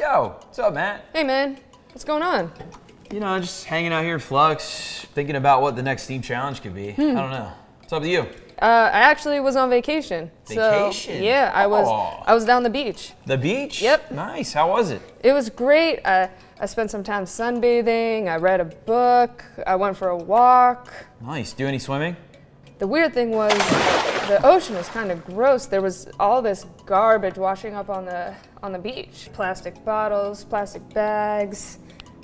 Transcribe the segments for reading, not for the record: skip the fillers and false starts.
Yo, what's up, Matt? Hey, man. What's going on? You know, just hanging out here at Flux, thinking about what the next Steam challenge could be. I don't know. What's up with you? I actually was on vacation. Vacation? So, yeah, I was down the beach. The beach? Yep. Nice. How was it? It was great. I spent some time sunbathing. I read a book. I went for a walk. Nice. Do any swimming? The weird thing was the ocean was kind of gross. There was all this garbage washing up on the beach. Plastic bottles, plastic bags,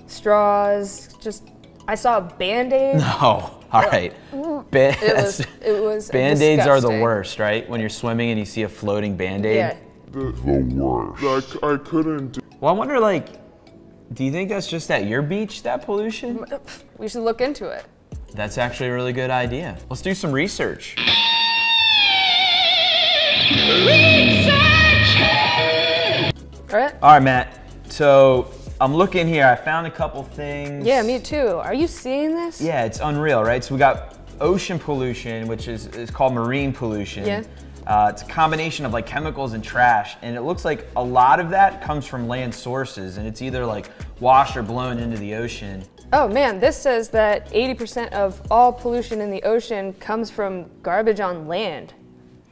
straws. Just I saw a Band-Aid. No. All right. It was Band-Aids disgusting. Are the worst, right? When you're swimming and you see a floating Band-Aid. Yeah. The worst. Like, I couldn't do. Well, I wonder, like, do you think that's just at your beach, that pollution? We should look into it. That's actually a really good idea. Let's do some research. Research! All right. All right, Matt. So, I'm looking here, I found a couple things. Yeah, me too. Are you seeing this? Yeah, it's unreal, right? So we got ocean pollution, which is called marine pollution. Yeah. It's a combination of like chemicals and trash, and it looks like a lot of that comes from land sources, and it's either like washed or blown into the ocean. Oh man, this says that 80% of all pollution in the ocean comes from garbage on land.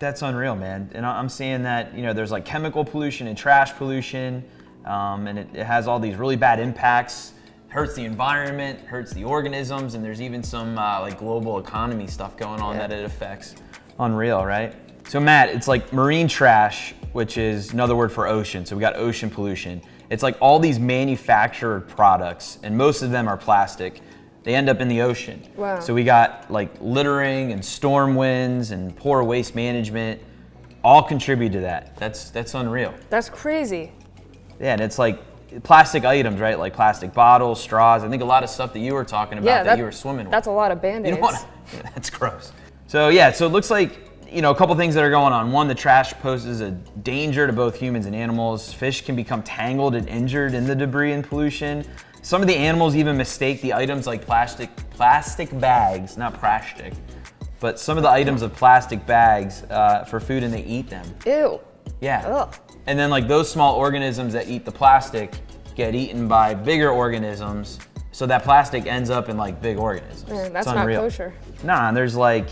That's unreal, man. And I'm seeing that, you know, there's like chemical pollution and trash pollution. And it has all these really bad impacts, hurts the environment, hurts the organisms, and there's even some like global economy stuff going on that it affects. Unreal, right? So Matt, it's like marine trash, which is another word for ocean. So we got ocean pollution. It's like all these manufactured products, and most of them are plastic. They end up in the ocean. Wow. So we got like littering and storm winds and poor waste management, all contribute to that. That's unreal. That's crazy. Yeah, and it's like plastic items, right? Like plastic bottles, straws. I think a lot of stuff that you were talking about that you were swimming with. That's a lot of Band-Aids. That's gross. So yeah, so it looks like, you know, a couple things that are going on. One, the trash poses a danger to both humans and animals. Fish can become tangled and injured in the debris and pollution. Some of the animals even mistake the items like plastic bags, not plastic, but some of the items of plastic bags for food, and they eat them. Ew. Yeah. Ugh. And then like those small organisms that eat the plastic get eaten by bigger organisms, so that plastic ends up in like big organisms. Man, that's not kosher. Nah, and there's like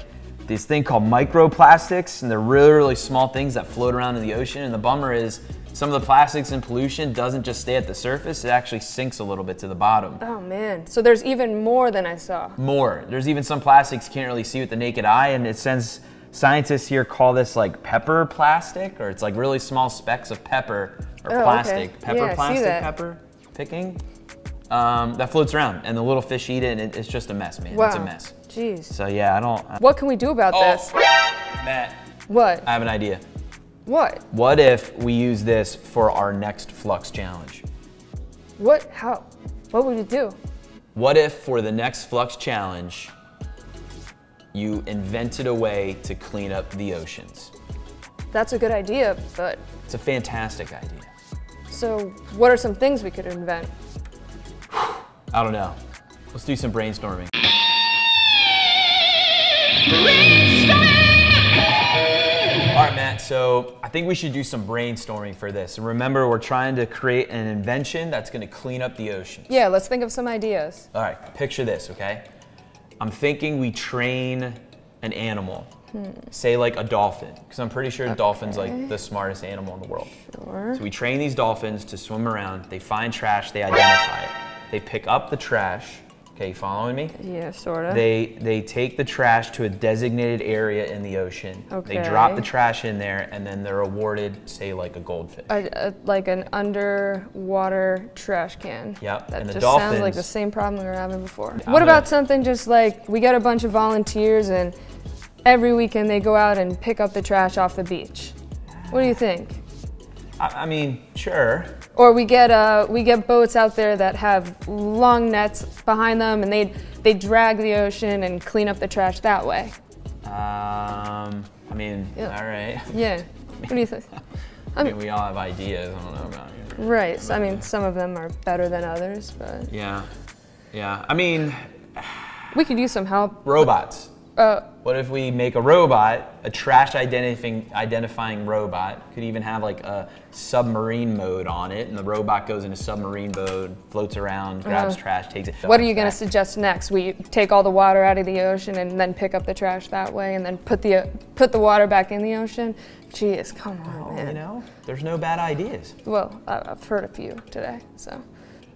this thing called microplastics, and they're really, really small things that float around in the ocean, and the bummer is some of the plastics and pollution doesn't just stay at the surface, it actually sinks a little bit to the bottom. Oh man, so there's even more than I saw. More, there's even some plastics you can't really see with the naked eye, and it sends scientists here call this like pepper plastic, or it's like really small specks of pepper or plastic. Okay. Pepper plastic, pepper picking. That floats around, and the little fish eat it, and it's just a mess, man. Wow. It's a mess. Jeez. So yeah, what can we do about this? Matt. What? I have an idea. What? What if we use this for our next Flux challenge? What? How? What would we do? What if for the next Flux challenge, you invented a way to clean up the oceans? That's a good idea, but... It's a fantastic idea. So what are some things we could invent? I don't know. Let's do some brainstorming. All right, Matt, so I think we should do some brainstorming for this. And remember, we're trying to create an invention that's gonna clean up the oceans. Yeah, let's think of some ideas. All right, picture this, okay? I'm thinking we train an animal, say like a dolphin, because I'm pretty sure dolphins like the smartest animal in the world. Sure. So we train these dolphins to swim around, they find trash, they identify it. They pick up the trash, okay, you following me? Yeah, sort of. They take the trash to a designated area in the ocean. Okay. They drop the trash in there, and then they're awarded, say like a goldfish. Like an underwater trash can. Yep. That just sounds like the same problem we were having before. What about something just like, we got a bunch of volunteers, and every weekend they go out and pick up the trash off the beach. What do you think? I mean, sure. Or we get boats out there that have long nets behind them, and they drag the ocean and clean up the trash that way. I mean, all right. Yeah. What do you think? I mean, we all have ideas. I don't know about you. Right. So, I mean, some of them are better than others, but. Yeah. Yeah. I mean. We could use some help. Robots. What if we make a robot, a trash identifying robot, could even have like a submarine mode on it, and the robot goes into submarine mode, floats around, grabs trash, takes it. What are you going to suggest next? We take all the water out of the ocean and then pick up the trash that way, and then put the water back in the ocean? Jeez, come on, man. You know, there's no bad ideas. Well, I've heard a few today, so.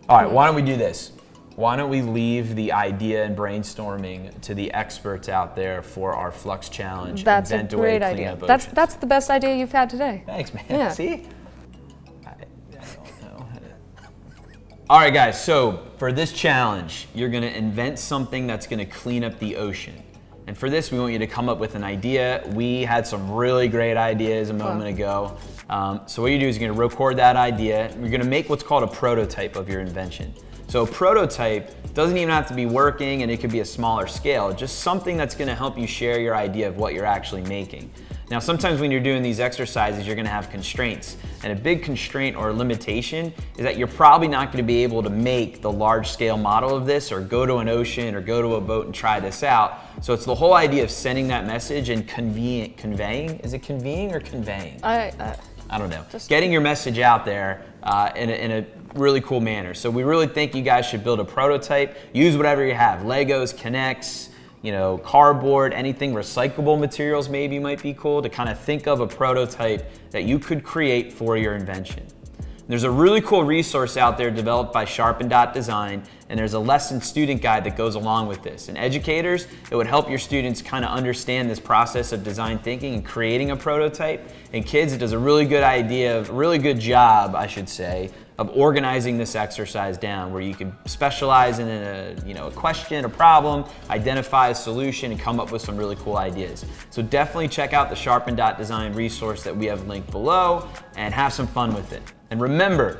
All right, why don't we do this? Why don't we leave the idea and brainstorming to the experts out there for our Flux Challenge? That's a great idea. That's the best idea you've had today. Thanks, man. Yeah. See? I don't know. All right, guys, so for this challenge, you're gonna invent something that's gonna clean up the ocean. And for this, we want you to come up with an idea. We had some really great ideas a moment ago. So what you do is you're gonna record that idea. You're gonna make what's called a prototype of your invention. So a prototype doesn't even have to be working, and it could be a smaller scale, just something that's gonna help you share your idea of what you're actually making. Now, sometimes when you're doing these exercises, you're gonna have constraints. And a big constraint or limitation is that you're probably not gonna be able to make the large scale model of this, or go to an ocean, or go to a boat and try this out. So it's the whole idea of sending that message and conveying, is it conveying or conveying? I don't know. Just getting your message out there in a really cool manner. So we really think you guys should build a prototype. Use whatever you have, Legos, Connects, you know, cardboard, anything, recyclable materials maybe might be cool, to kind of think of a prototype that you could create for your invention. There's a really cool resource out there developed by Sharpen.design, and there's a lesson student guide that goes along with this. And educators, it would help your students kind of understand this process of design thinking and creating a prototype. And kids, it does a really good job, I should say, of organizing this exercise down, where you can specialize in a question, a problem, identify a solution, and come up with some really cool ideas. So definitely check out the Sharpen.design resource that we have linked below, and have some fun with it. And remember,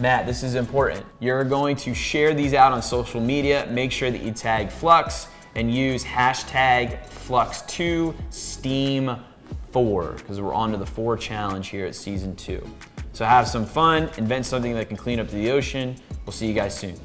Matt, this is important. You're going to share these out on social media. Make sure that you tag Flux and use hashtag Flux2Steam4, because we're on to the 4 challenge here at season 2. So have some fun, invent something that can clean up the ocean. We'll see you guys soon.